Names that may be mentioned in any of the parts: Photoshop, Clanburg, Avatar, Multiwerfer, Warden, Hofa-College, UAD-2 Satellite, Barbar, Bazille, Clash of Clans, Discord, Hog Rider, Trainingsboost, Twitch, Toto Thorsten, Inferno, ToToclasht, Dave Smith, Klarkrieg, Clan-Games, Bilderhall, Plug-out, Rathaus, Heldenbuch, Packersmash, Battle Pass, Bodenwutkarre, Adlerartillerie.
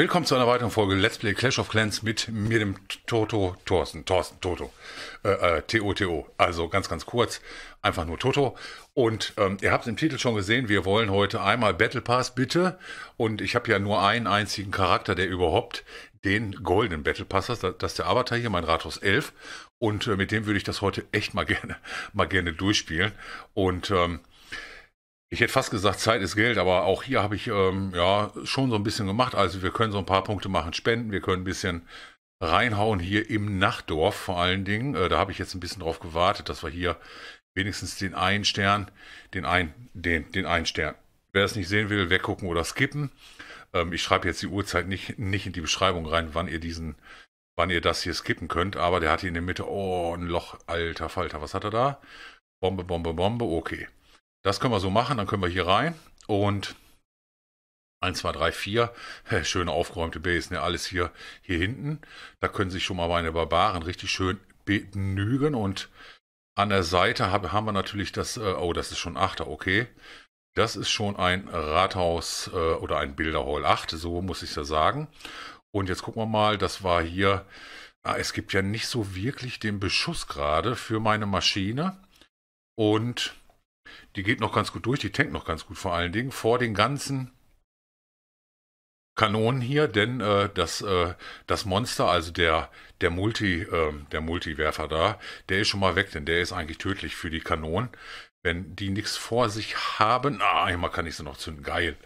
Willkommen zu einer weiteren Folge Let's Play Clash of Clans mit mir, dem Toto Thorsten. Toto. Also ganz kurz, einfach nur Toto. Und ihr habt es im Titel schon gesehen, wir wollen heute einmal Battle Pass, bitte. Und ich habe ja nur einen einzigen Charakter, der überhaupt den goldenen Battle Pass hat. Das ist der Avatar hier, mein Rathaus 11. Und mit dem würde ich das heute echt mal gerne durchspielen. Und ich hätte fast gesagt, Zeit ist Geld, aber auch hier habe ich ja schon so ein bisschen gemacht. Also wir können so ein paar Punkte machen, spenden, wir können ein bisschen reinhauen hier im Nachtdorf vor allen Dingen. Da habe ich jetzt ein bisschen drauf gewartet, dass wir hier wenigstens den einen Stern. Wer es nicht sehen will, weggucken oder skippen. Ich schreibe jetzt die Uhrzeit nicht in die Beschreibung rein, wann ihr das hier skippen könnt. Aber der hat hier in der Mitte, oh, ein Loch, alter Falter. Was hat er da? Bombe, Bombe, Bombe, okay. Das können wir so machen, dann können wir hier rein und 1, 2, 3, 4, schöne aufgeräumte Base, ne, alles hier hinten. Da können sich schon mal meine Barbaren richtig schön begnügen und an der Seite haben wir natürlich das, oh, das ist schon 8er, okay. Das ist schon ein Rathaus oder ein Bilderhall 8, so muss ich es ja sagen. Und jetzt gucken wir mal, das war hier, es gibt ja nicht so wirklich den Beschuss gerade für meine Maschine und die geht noch ganz gut durch, die tankt noch ganz gut vor allen Dingen, vor den ganzen Kanonen hier, denn das Monster, also der Multiwerfer da, der ist schon mal weg, denn der ist eigentlich tödlich für die Kanonen, wenn die nichts vor sich haben. Ah, einmal kann ich sie noch zünden, geil,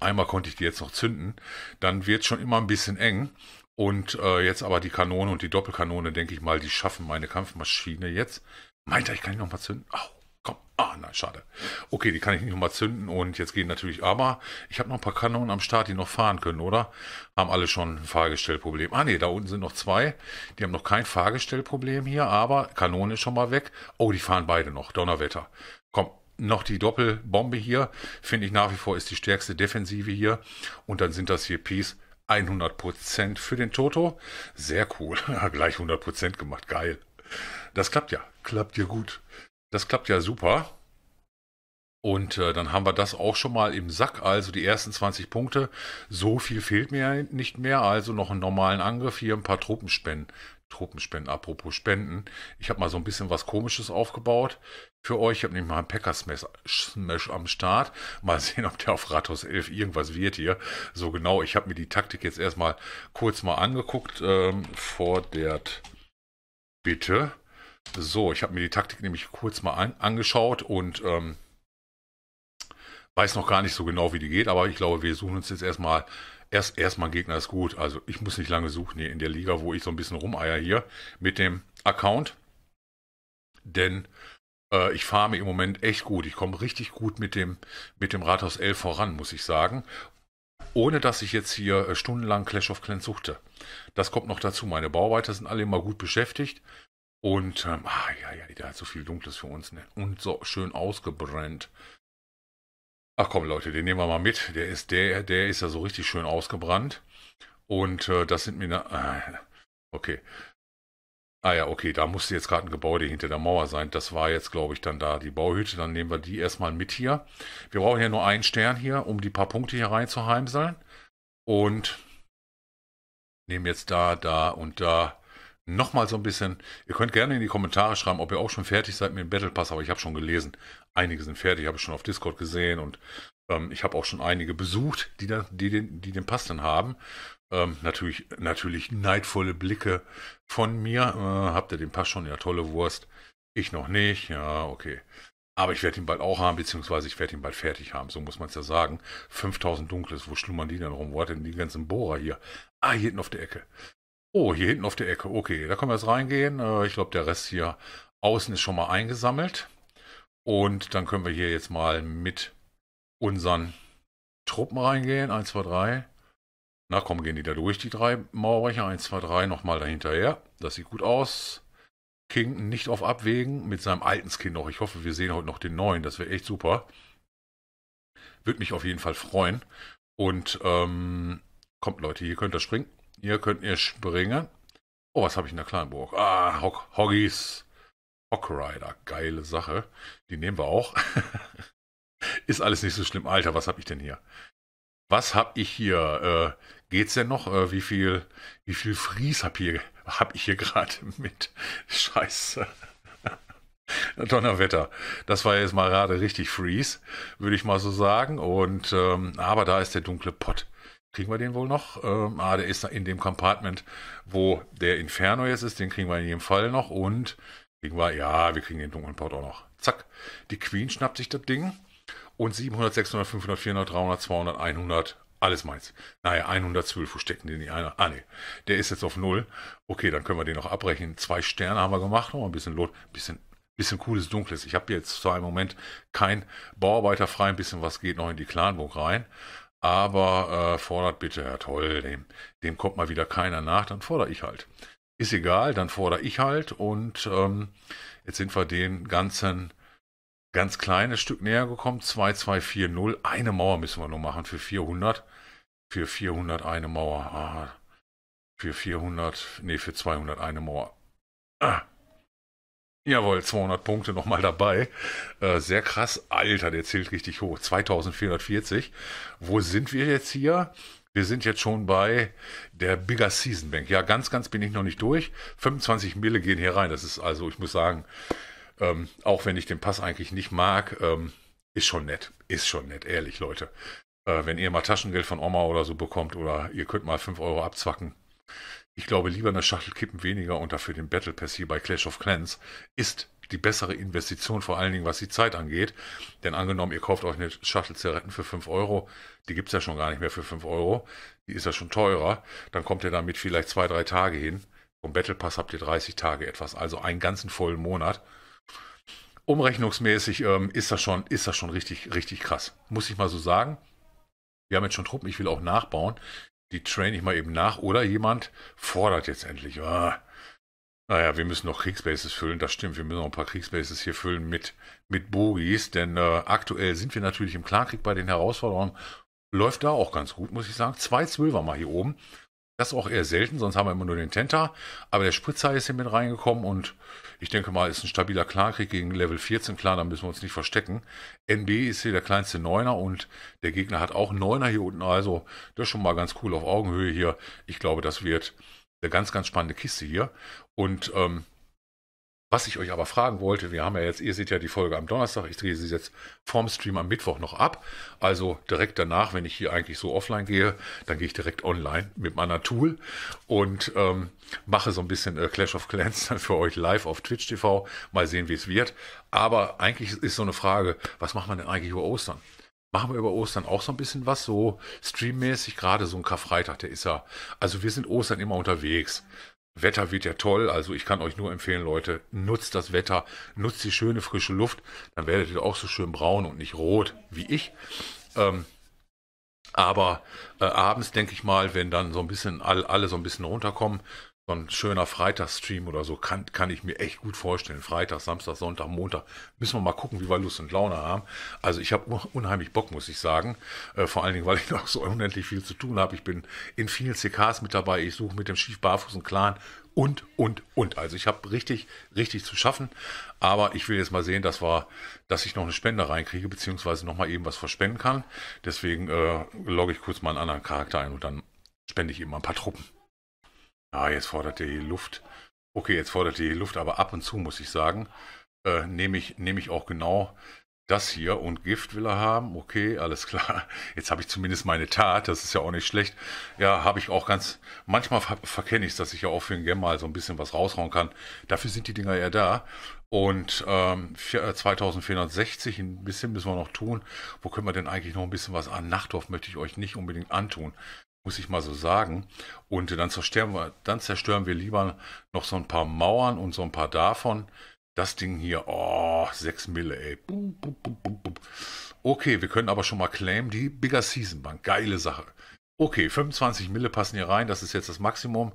einmal konnte ich die jetzt noch zünden, dann wird es schon immer ein bisschen eng. Und jetzt aber die Kanone und die Doppelkanone, denke ich mal, die schaffen meine Kampfmaschine jetzt. Meint er, ich kann die nochmal zünden? Au. Ah, nein, schade. Okay, die kann ich nicht nochmal zünden und jetzt gehen natürlich, aber ich habe noch ein paar Kanonen am Start, die noch fahren können, oder? Haben alle schon ein Fahrgestellproblem. Ah, nee, da unten sind noch zwei. Die haben noch kein Fahrgestellproblem hier, aber Kanone ist schon mal weg. Oh, die fahren beide noch. Donnerwetter. Komm, noch die Doppelbombe hier. Finde ich nach wie vor ist die stärkste Defensive hier. Und dann sind das hier Peace. 100% für den Toto. Sehr cool. Gleich 100% gemacht. Geil. Das klappt ja. Klappt ja gut. Das klappt ja super. Und dann haben wir das auch schon mal im Sack. Also die ersten 20 Punkte. So viel fehlt mir nicht mehr. Also noch einen normalen Angriff. Hier ein paar Truppenspenden. Apropos Spenden. Ich habe mal so ein bisschen was Komisches aufgebaut für euch. Ich habe nämlich mal einen Packersmash am Start. Mal sehen, ob der auf Rathaus 11 irgendwas wird hier. So genau. Ich habe mir die Taktik jetzt erstmal kurz mal angeguckt. Fordert bitte. So, ich habe mir die Taktik nämlich kurz mal angeschaut und weiß noch gar nicht so genau, wie die geht, aber ich glaube, wir suchen uns jetzt erstmal einen Gegner, ist gut. Also ich muss nicht lange suchen hier in der Liga, wo ich so ein bisschen rumeier hier mit dem Account, denn ich farme im Moment echt gut. Ich komme richtig gut mit dem Rathaus 11 voran, muss ich sagen. Ohne dass ich jetzt hier stundenlang Clash of Clans suchte. Das kommt noch dazu. Meine Bauarbeiter sind alle immer gut beschäftigt. Und, ja, der hat so viel Dunkles für uns, ne? Und so schön ausgebrannt. Ach komm, Leute, den nehmen wir mal mit. Der ist ja so richtig schön ausgebrannt. Und das sind mir... okay. Ah ja, okay, da musste jetzt gerade ein Gebäude hinter der Mauer sein. Das war jetzt, glaube ich, dann da die Bauhütte. Dann nehmen wir die erstmal mit hier. Wir brauchen ja nur einen Stern hier, um die paar Punkte hier reinzuheimseln. Und nehmen jetzt da und da... Nochmal so ein bisschen, ihr könnt gerne in die Kommentare schreiben, ob ihr auch schon fertig seid mit dem Battle Pass, aber ich habe schon gelesen, einige sind fertig, habe ich schon auf Discord gesehen und ich habe auch schon einige besucht, die den Pass dann haben. Natürlich neidvolle Blicke von mir. Habt ihr den Pass schon? Ja, tolle Wurst. Ich noch nicht, ja, okay. Aber ich werde ihn bald auch haben, beziehungsweise ich werde ihn bald fertig haben, so muss man es ja sagen. 5000 Dunkles, wo schlummern die denn rum? Wo hat denn die ganzen Bohrer hier? Ah, hier hinten auf der Ecke. Oh, hier hinten auf der Ecke. Okay, da können wir jetzt reingehen. Ich glaube, der Rest hier außen ist schon mal eingesammelt. Und dann können wir hier jetzt mal mit unseren Truppen reingehen. 1, 2, 3. Na komm, gehen die da durch, die drei Mauerbrecher. 1, 2, 3 nochmal dahinterher. Das sieht gut aus. King nicht auf Abwägen mit seinem alten Skin noch. Ich hoffe, wir sehen heute noch den neuen. Das wäre echt super. Würde mich auf jeden Fall freuen. Und kommt, Leute, hier könnt ihr springen. Hier könnt ihr springen. Oh, was habe ich in der Clanburg? Ah, Hoggies. Hog Rider. Geile Sache. Die nehmen wir auch. Ist alles nicht so schlimm. Alter, was habe ich denn hier? Was habe ich hier? Geht's denn noch? Wie viel Fries hab ich hier gerade mit? Scheiße. Donnerwetter. Das war jetzt mal gerade richtig Freeze, würde ich mal so sagen. Und aber da ist der dunkle Pott. Kriegen wir den wohl noch? Der ist in dem Compartment, wo der Inferno jetzt ist. Den kriegen wir in jedem Fall noch. Und kriegen wir, ja, wir kriegen den dunklen Pott auch noch. Zack. Die Queen schnappt sich das Ding. Und 700, 600, 500, 400, 300, 200, 100. Alles meins. Naja, 112, wo stecken den nicht einer? Ah, ne. Der ist jetzt auf 0. Okay, dann können wir den noch abbrechen. 2 Sterne haben wir gemacht. Noch ein bisschen Lot. Bisschen cooles Dunkles. Ich habe jetzt zwar im Moment kein Bauarbeiter frei, ein bisschen was geht noch in die Clanburg rein, aber fordert bitte, ja toll, dem kommt mal wieder keiner nach, dann fordere ich halt. Ist egal, dann fordere ich halt und jetzt sind wir den ganzen, ganz kleines Stück näher gekommen, 2240, eine Mauer müssen wir nur machen für 400, eine Mauer, für 200 eine Mauer. Ah. Jawohl, 200 Punkte nochmal dabei. Sehr krass. Alter, der zählt richtig hoch. 2440. Wo sind wir jetzt hier? Wir sind jetzt schon bei der Bigger Season Bank. Ja, ganz bin ich noch nicht durch. 25 Mille gehen hier rein. Das ist also, ich muss sagen, auch wenn ich den Pass eigentlich nicht mag, ist schon nett. Ist schon nett, ehrlich, Leute. Wenn ihr mal Taschengeld von Oma oder so bekommt oder ihr könnt mal 5 Euro abzwacken. Ich glaube, lieber eine Schachtel Kippen weniger und dafür den Battle Pass hier bei Clash of Clans ist die bessere Investition, vor allen Dingen, was die Zeit angeht. Denn angenommen, ihr kauft euch eine Schachtel Zigaretten für 5 Euro, die gibt es ja schon gar nicht mehr für 5 Euro, die ist ja schon teurer, dann kommt ihr damit vielleicht 2-3 Tage hin. Vom Battle Pass habt ihr 30 Tage etwas, also einen ganzen vollen Monat. Umrechnungsmäßig ist das schon richtig krass, muss ich mal so sagen. Wir haben jetzt schon Truppen, ich will auch nachbauen. Die train ich mal eben nach. Oder jemand fordert jetzt endlich. Ah, naja, wir müssen noch Kriegsbases füllen. Das stimmt, wir müssen noch ein paar Kriegsbases hier füllen mit Bogies. Denn aktuell sind wir natürlich im Klarkrieg bei den Herausforderungen. Läuft da auch ganz gut, muss ich sagen. 2 Zwölfer mal hier oben. Das ist auch eher selten, sonst haben wir immer nur den Tenta. Aber der Spritzer ist hier mit reingekommen. Und ich denke mal, ist ein stabiler Klarkrieg gegen Level 14. Klar, da müssen wir uns nicht verstecken. NB ist hier der kleinste Neuner und der Gegner hat auch Neuner hier unten. Also das ist schon mal ganz cool auf Augenhöhe hier. Ich glaube, das wird eine ganz spannende Kiste hier. Und was ich euch aber fragen wollte, wir haben ja jetzt, ihr seht ja die Folge am Donnerstag. Ich drehe sie jetzt vorm Stream am Mittwoch noch ab. Also direkt danach, wenn ich hier eigentlich so offline gehe, dann gehe ich direkt online mit meiner Tool und mache so ein bisschen Clash of Clans dann für euch live auf Twitch TV. Mal sehen, wie es wird. Aber eigentlich ist so eine Frage, was macht man denn eigentlich über Ostern? Machen wir über Ostern auch so ein bisschen was, so streammäßig, gerade so ein Karfreitag, der ist ja, also wir sind Ostern immer unterwegs. Wetter wird ja toll, also ich kann euch nur empfehlen, Leute, nutzt das Wetter, nutzt die schöne frische Luft, dann werdet ihr auch so schön braun und nicht rot wie ich. Aber abends denke ich mal, wenn dann so ein bisschen alle so ein bisschen runterkommen, so ein schöner Freitagsstream oder so, kann ich mir echt gut vorstellen. Freitag, Samstag, Sonntag, Montag. Müssen wir mal gucken, wie wir Lust und Laune haben. Also ich habe unheimlich Bock, muss ich sagen. Vor allen Dingen, weil ich noch so unendlich viel zu tun habe. Ich bin in vielen CKs mit dabei. Ich suche mit dem Schief-Barfußen-Clan und. Also ich habe richtig zu schaffen. Aber ich will jetzt mal sehen, dass ich noch eine Spende reinkriege, beziehungsweise noch mal eben was verspenden kann. Deswegen logge ich kurz mal einen anderen Charakter ein und dann spende ich eben mal ein paar Truppen. Ah, jetzt fordert ihr hier Luft. Okay, jetzt fordert ihr hier Luft, aber ab und zu, muss ich sagen, nehme ich auch genau das hier und Gift will er haben. Okay, alles klar. Jetzt habe ich zumindest meine Tat, das ist ja auch nicht schlecht. Ja, habe ich auch ganz, manchmal verkenne ich es, dass ich ja auch für den Game mal so ein bisschen was raushauen kann. Dafür sind die Dinger ja da. Und 2460, ein bisschen müssen wir noch tun. Wo können wir denn eigentlich noch ein bisschen was an? Nachtdorf möchte ich euch nicht unbedingt antun. Muss ich mal so sagen. Und dann zerstören wir lieber noch so ein paar Mauern und so ein paar davon. Das Ding hier, oh, 6 Mille, ey. Okay, wir können aber schon mal claimen, die Bigger Season Bank, geile Sache. Okay, 25 Mille passen hier rein, das ist jetzt das Maximum.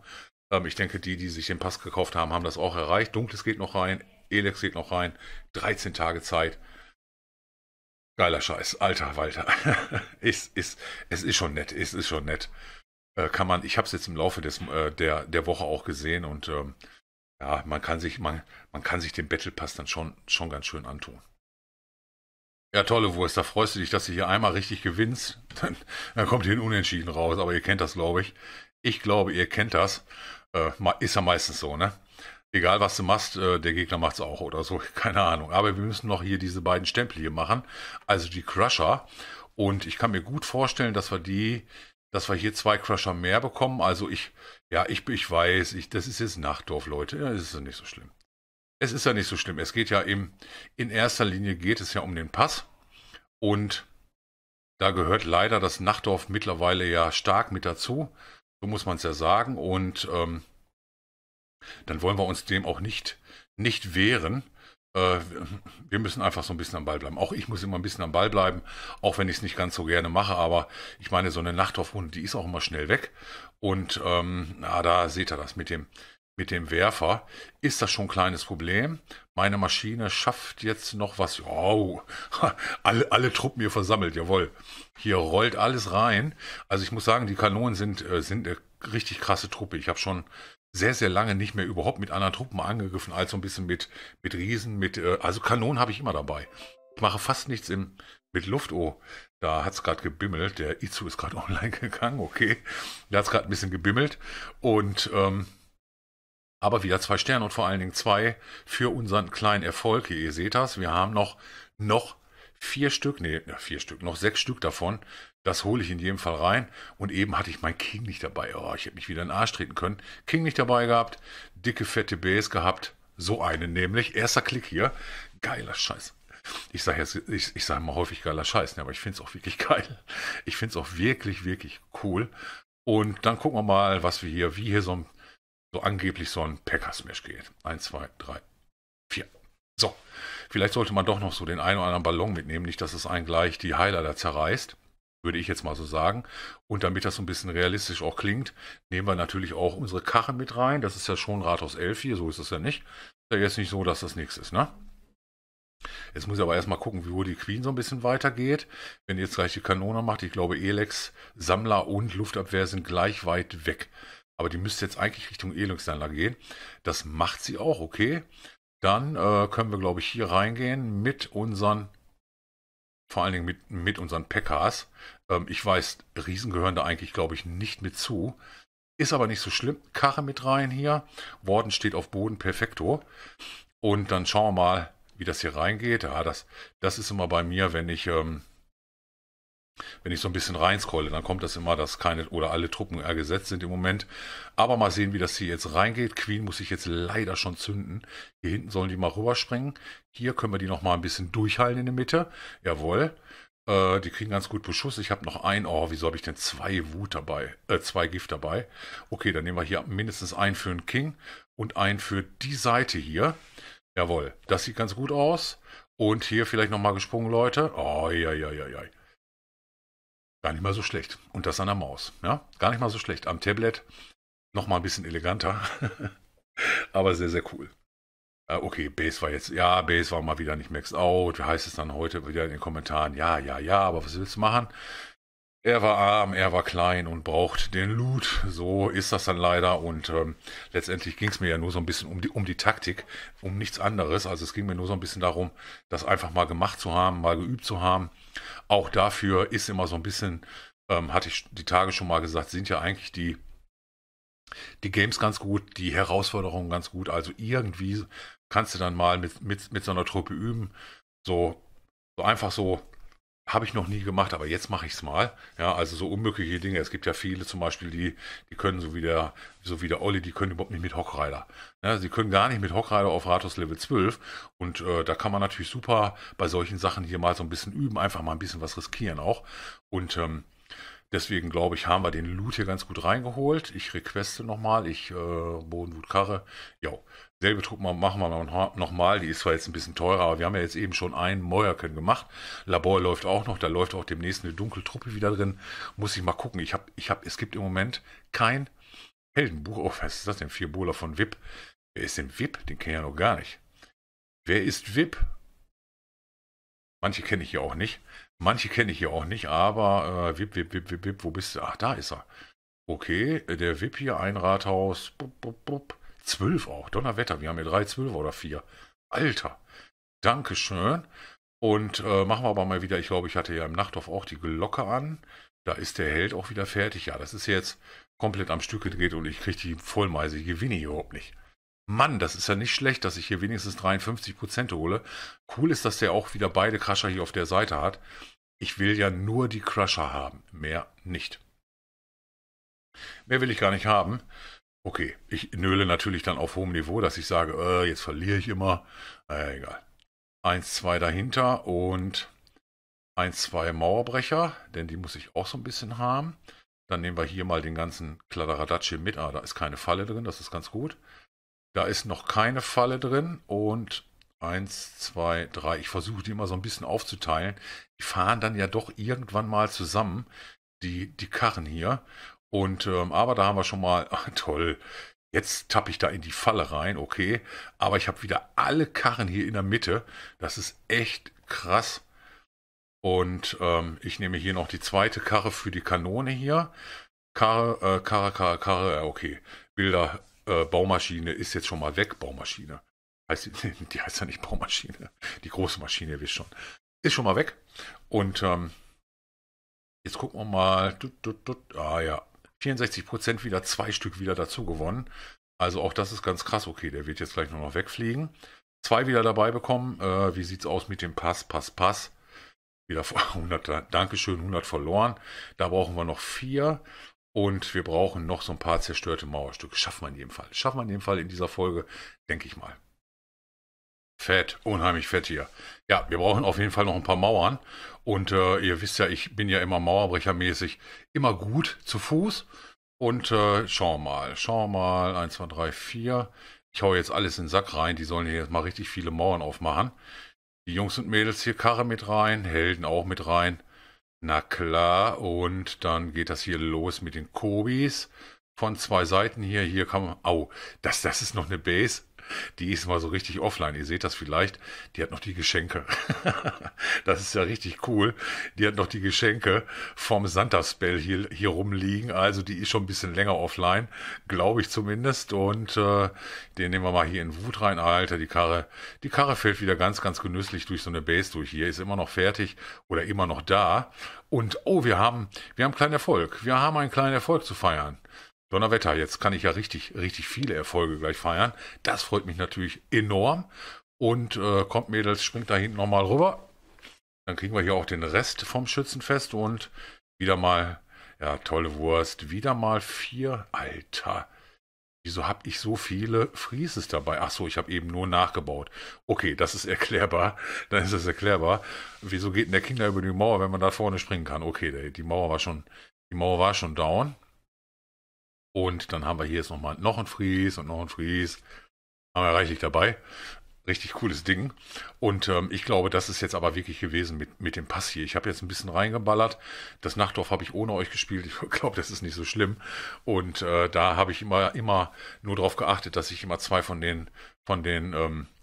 Ich denke, die sich den Pass gekauft haben, haben das auch erreicht. Dunkles geht noch rein, Elex geht noch rein, 13 Tage Zeit. Geiler Scheiß, alter Walter. Es ist schon nett, es ist schon nett. Ich habe es jetzt im Laufe der Woche auch gesehen und ja, man kann sich den Battle Pass dann schon ganz schön antun. Ja, tolle Wurst, da freust du dich, dass du hier einmal richtig gewinnst. Dann kommt hier ein Unentschieden raus, aber ihr kennt das, glaube ich. Ich glaube, ihr kennt das. Ist ja meistens so, ne? Egal, was du machst, der Gegner macht es auch oder so, keine Ahnung. Aber wir müssen noch hier diese beiden Stempel hier machen, also die Crusher. Und ich kann mir gut vorstellen, dass wir hier 2 Crusher mehr bekommen. Also ich weiß, das ist jetzt Nachtdorf, Leute. Ja, das ist ja nicht so schlimm. Es ist ja nicht so schlimm. Es geht ja in erster Linie geht es ja um den Pass. Und da gehört leider das Nachtdorf mittlerweile ja stark mit dazu. So muss man es ja sagen. Und dann wollen wir uns dem auch nicht wehren. Wir müssen einfach so ein bisschen am Ball bleiben. Auch ich muss immer ein bisschen am Ball bleiben, auch wenn ich es nicht ganz so gerne mache. Aber ich meine, so eine Nachtdorfrunde, die ist auch immer schnell weg. Und da seht ihr das mit dem Werfer ist das schon ein kleines Problem. Meine Maschine schafft jetzt noch was. Oh, alle Truppen hier versammelt, jawohl. Hier rollt alles rein. Also ich muss sagen, die Kanonen sind eine richtig krasse Truppe. Ich habe schon sehr, sehr lange nicht mehr überhaupt mit anderen Truppen angegriffen, als so ein bisschen mit Riesen. Also Kanonen habe ich immer dabei. Ich mache fast nichts mit Luft. Oh, da hat es gerade gebimmelt. Der Izu ist gerade online gegangen, okay. Der hat es gerade ein bisschen gebimmelt. Und aber wieder 2 Sterne und vor allen Dingen 2 für unseren kleinen Erfolg hier. Ihr seht das, wir haben noch 4 Stück, nee, 4 Stück, noch 6 Stück davon. Das hole ich in jedem Fall rein. Und eben hatte ich meinen King nicht dabei. Oh, ich hätte mich wieder in den Arsch treten können. King nicht dabei gehabt, dicke, fette Base gehabt. So eine nämlich. Erster Klick hier. Geiler Scheiß. Ich sage jetzt, ich sage mal häufig geiler Scheiß, ne, aber ich finde es auch wirklich geil. Ich finde es auch wirklich, wirklich cool. Und dann gucken wir mal, was wir hier, wie hier so angeblich so ein Packersmash geht. 1, 2, 3, 4. So, vielleicht sollte man doch noch so den einen oder anderen Ballon mitnehmen. Nicht, dass es einen gleich die Heiler da zerreißt. Würde ich jetzt mal so sagen. Und damit das so ein bisschen realistisch auch klingt, nehmen wir natürlich auch unsere Karre mit rein. Das ist ja schon Rathaus 11 hier. So ist es ja nicht. Ist ja jetzt nicht so, dass das nichts ist, ne? Jetzt muss ich aber erstmal gucken, wo die Queen so ein bisschen weitergeht. Wenn ihr jetzt gleich die Kanone macht, ich glaube Elex, Sammler und Luftabwehr sind gleich weit weg. Aber die müsste jetzt eigentlich Richtung Elungssammler gehen. Das macht sie auch, okay. Dann können wir, glaube ich, hier reingehen mit unseren, vor allen Dingen mit unseren Pekkas. Ich weiß, Riesen gehören da eigentlich, glaube ich, nicht mit zu. Ist aber nicht so schlimm. Karre mit rein hier. Warden steht auf Boden, perfekto. Und dann schauen wir mal, wie das hier reingeht. Ja, das ist immer bei mir, wenn ich so ein bisschen reinscrolle, dann kommt das immer, dass keine oder alle Truppen gesetzt sind im Moment. Aber mal sehen, wie das hier jetzt reingeht. Queen muss ich jetzt leider schon zünden. Hier hinten sollen die mal rüberspringen. Hier können wir die nochmal ein bisschen durchhalten in der Mitte. Jawohl. Die kriegen ganz gut Beschuss. Ich habe noch einen. Oh, wieso habe ich denn 2 Wut dabei? 2 Gift dabei. Okay, dann nehmen wir hier mindestens einen für den King und einen für die Seite hier. Jawohl. Das sieht ganz gut aus. Und hier vielleicht nochmal gesprungen, Leute. Oh, ja. Gar nicht mal so schlecht. Und das an der Maus. Ja, gar nicht mal so schlecht. Am Tablet noch mal ein bisschen eleganter. Aber sehr, sehr cool. Okay, Base war jetzt... Ja, Base war mal wieder nicht maxed out. Wie heißt es dann heute wieder in den Kommentaren? Ja, aber was willst du machen? Er war arm, er war klein und braucht den Loot. So ist das dann leider. Und letztendlich ging es mir ja nur so ein bisschen um die Taktik, um nichts anderes. Also es ging mir nur so ein bisschen darum, das einfach mal gemacht zu haben, mal geübt zu haben. Auch dafür ist immer so ein bisschen, hatte ich die Tage schon mal gesagt, sind ja eigentlich die Games ganz gut, die Herausforderungen ganz gut. Also irgendwie kannst du dann mal mit so einer Truppe üben. So einfach so. Habe ich noch nie gemacht, aber jetzt mache ich es mal. Ja, also so unmögliche Dinge. Es gibt ja viele zum Beispiel, die können, so wie der Olli, die können überhaupt nicht mit Hog Rider. Ja, sie können gar nicht mit Hog Rider auf Rathaus Level 12. Und da kann man natürlich super bei solchen Sachen hier mal so ein bisschen üben, einfach mal ein bisschen was riskieren auch. Und deswegen, glaube ich, haben wir den Loot hier ganz gut reingeholt. Ich requeste nochmal. Bodenwutkarre. Ja, selbe Truppe machen wir nochmal. Die ist zwar jetzt ein bisschen teurer, aber wir haben ja jetzt eben schon einen Mäuerken gemacht. Labor läuft auch noch. Da läuft auch demnächst eine Dunkeltruppe wieder drin. Muss ich mal gucken. Es gibt im Moment kein Heldenbuch. Oh, was ist das denn? 4 Bohler von VIP. Wer ist denn VIP? Den kenne ich ja noch gar nicht. Wer ist VIP? Manche kenne ich hier auch nicht. Aber VIP, wo bist du? Ach, da ist er. Okay, der VIP hier, ein Rathaus, 12 auch, Donnerwetter, wir haben hier 3 12er oder 4. Alter, dankeschön. Und machen wir aber mal wieder, ich glaube, ich hatte ja im Nachtdorf auch die Glocke an. Da ist der Held auch wieder fertig. Ja, das ist jetzt komplett am Stück gedreht und ich kriege die Vollmeise. Ich gewinne hier überhaupt nicht. Mann, das ist ja nicht schlecht, dass ich hier wenigstens 53% hole. Cool ist, dass der auch wieder beide Crusher hier auf der Seite hat. Ich will ja nur die Crusher haben, mehr nicht. Mehr will ich gar nicht haben. Okay, ich nöle natürlich dann auf hohem Niveau, dass ich sage, jetzt verliere ich immer. Egal. 1-2 dahinter und 1-2 Mauerbrecher, denn die muss ich auch so ein bisschen haben. Dann nehmen wir hier mal den ganzen Kladderadatsch mit. Ah, da ist keine Falle drin, das ist ganz gut. Da ist noch keine Falle drin und 1, 2, 3. Ich versuche die immer so ein bisschen aufzuteilen. Die fahren dann ja doch irgendwann mal zusammen, die Karren hier. Und aber da haben wir schon mal, ach, toll, jetzt tappe ich da in die Falle rein, okay. Aber ich habe wieder alle Karren hier in der Mitte. Das ist echt krass. Und ich nehme hier noch die zweite Karre für die Kanone hier. Karre, okay. Baumaschine ist jetzt schon mal weg, Baumaschine. Die heißt ja nicht Baumaschine. Die große Maschine, ihr wisst schon. Ist schon mal weg. Und jetzt gucken wir mal. 64% wieder, 2 Stück wieder dazu gewonnen. Also auch das ist ganz krass. Okay, der wird jetzt gleich nur noch wegfliegen. 2 wieder dabei bekommen. Wie sieht es aus mit dem Pass? Wieder 100, Dankeschön, 100 verloren. Da brauchen wir noch 4. Und wir brauchen noch so ein paar zerstörte Mauerstücke. Schaffen wir in jedem Fall. Schaffen wir in jedem Fall in dieser Folge, denke ich mal. Fett, unheimlich fett hier. Ja, wir brauchen auf jeden Fall noch ein paar Mauern. Und ihr wisst ja, ich bin ja immer mauerbrechermäßig immer gut zu Fuß. Und schauen wir mal. 1, 2, 3, 4. Ich hau jetzt alles in den Sack rein. Die sollen hier jetzt mal richtig viele Mauern aufmachen. Die Jungs und Mädels hier, Karre mit rein, Helden auch mit rein. Na klar, und dann geht das hier los mit den Kobis. Von 2 Seiten hier, kann man... Au, das ist noch eine Base. Die ist mal so richtig offline, ihr seht das vielleicht. Die hat noch die Geschenke. Das ist ja richtig cool. Die hat noch die Geschenke vom Santa-Spell hier rumliegen. Also die ist schon ein bisschen länger offline, glaube ich zumindest. Und den nehmen wir mal hier in Wut rein. Alter, die Karre fällt wieder ganz, ganz genüsslich durch so eine Base durch. Hier ist immer noch fertig oder immer noch da. Und oh, wir haben einen kleinen Erfolg. Wir haben einen kleinen Erfolg zu feiern. Donnerwetter, jetzt kann ich ja richtig, richtig viele Erfolge gleich feiern. Das freut mich natürlich enorm. Und kommt Mädels, springt da hinten nochmal rüber. Dann kriegen wir hier auch den Rest vom Schützenfest und wieder mal, ja, tolle Wurst, wieder mal 4. Alter, wieso habe ich so viele Frieses dabei? Ach so, ich habe eben nur nachgebaut. Okay, das ist erklärbar. Dann ist das erklärbar. Wieso geht denn der Kinder über die Mauer, wenn man da vorne springen kann? Okay, die Mauer war schon down. Und dann haben wir hier jetzt nochmal noch ein Fries und noch ein Fries. Haben wir reichlich dabei. Richtig cooles Ding. Und ich glaube, das ist jetzt aber wirklich gewesen mit dem Pass hier. Ich habe jetzt ein bisschen reingeballert. Das Nachtdorf habe ich ohne euch gespielt. Ich glaube, das ist nicht so schlimm. Und da habe ich immer nur darauf geachtet, dass ich immer 2 von den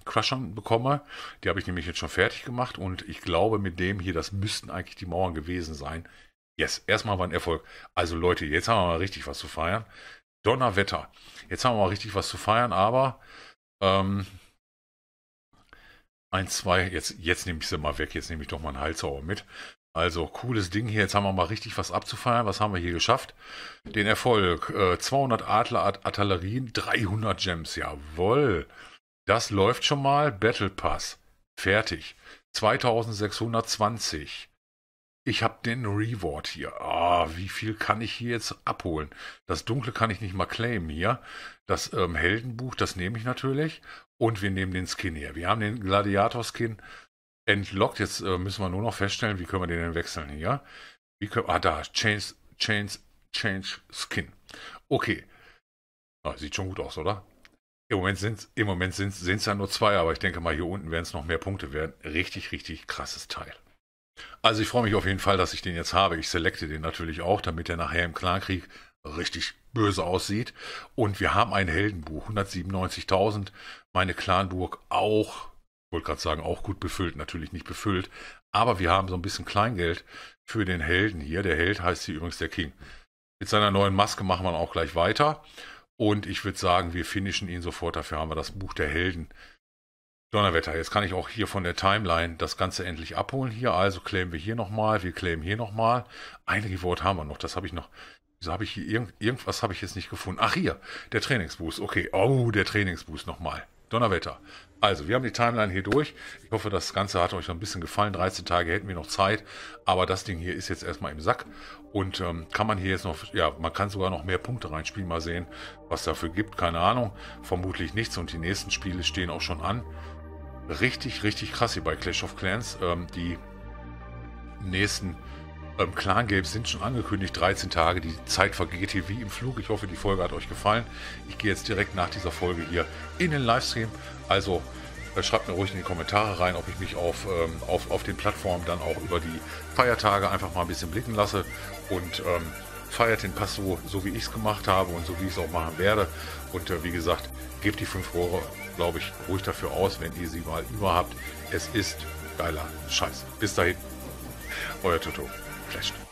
Crushern bekomme. Die habe ich nämlich jetzt schon fertig gemacht. Und ich glaube, mit dem hier, das müssten eigentlich die Mauern gewesen sein. Yes, erstmal war ein Erfolg. Also Leute, jetzt haben wir mal richtig was zu feiern. Donnerwetter. Jetzt haben wir mal richtig was zu feiern, aber 1, 2, jetzt nehme ich sie mal weg. Jetzt nehme ich doch mal einen Heilzauber mit. Also cooles Ding hier. Jetzt haben wir mal richtig was abzufeiern. Was haben wir hier geschafft? Den Erfolg. 200 Adlerartillerien, 300 Gems. Jawohl. Das läuft schon mal. Battle Pass. Fertig. 2620. Ich habe den Reward hier. Wie viel kann ich hier jetzt abholen? Das Dunkle kann ich nicht mal claimen hier. Das Heldenbuch, das nehme ich natürlich. Und wir nehmen den Skin hier. Wir haben den Gladiator-Skin entlockt. Jetzt müssen wir nur noch feststellen, wie können wir den denn wechseln hier. Da, Change Skin. Okay. Sieht schon gut aus, oder? Im Moment sind es ja nur 2, aber ich denke mal, hier unten werden es noch mehr Punkte werden. Richtig, richtig krasses Teil. Also ich freue mich auf jeden Fall, dass ich den jetzt habe. Ich selekte den natürlich auch, damit er nachher im Klarkrieg richtig böse aussieht. Und wir haben ein Heldenbuch, 197.000. Meine Clanburg auch, ich wollte gerade sagen, auch gut befüllt, natürlich nicht befüllt. Aber wir haben so ein bisschen Kleingeld für den Helden hier. Der Held heißt hier übrigens der King. Mit seiner neuen Maske machen wir auch gleich weiter. Und ich würde sagen, wir finishen ihn sofort. Dafür haben wir das Buch der Helden Donnerwetter, jetzt kann ich auch hier von der Timeline das Ganze endlich abholen hier. Also claimen wir hier nochmal, wir claimen hier nochmal. Ein Reward haben wir noch, das habe ich noch. Wieso habe ich hier irgendwas habe ich jetzt nicht gefunden? Ach hier, der Trainingsboost. Okay, oh, der Trainingsboost nochmal. Donnerwetter. Also, wir haben die Timeline hier durch. Ich hoffe, das Ganze hat euch noch ein bisschen gefallen. 13 Tage hätten wir noch Zeit. Aber das Ding hier ist jetzt erstmal im Sack. Und kann man hier jetzt noch, ja, man kann sogar noch mehr Punkte reinspielen. Mal sehen, was dafür gibt. Keine Ahnung. Vermutlich nichts. Und die nächsten Spiele stehen auch schon an. Richtig, richtig krass hier bei Clash of Clans. Die nächsten Clan-Games sind schon angekündigt. 13 Tage. Die Zeit vergeht hier wie im Flug. Ich hoffe, die Folge hat euch gefallen. Ich gehe jetzt direkt nach dieser Folge hier in den Livestream. Also schreibt mir ruhig in die Kommentare rein, ob ich mich auf den Plattformen dann auch über die Feiertage einfach mal ein bisschen blicken lasse. Und feiert den Pass so wie ich es gemacht habe und so wie ich es auch machen werde. Und wie gesagt, gebt die 5 Rohre, glaube ich, ruhig dafür aus, wenn ihr sie mal über habt. Es ist geiler Scheiß. Bis dahin, euer ToToclasht.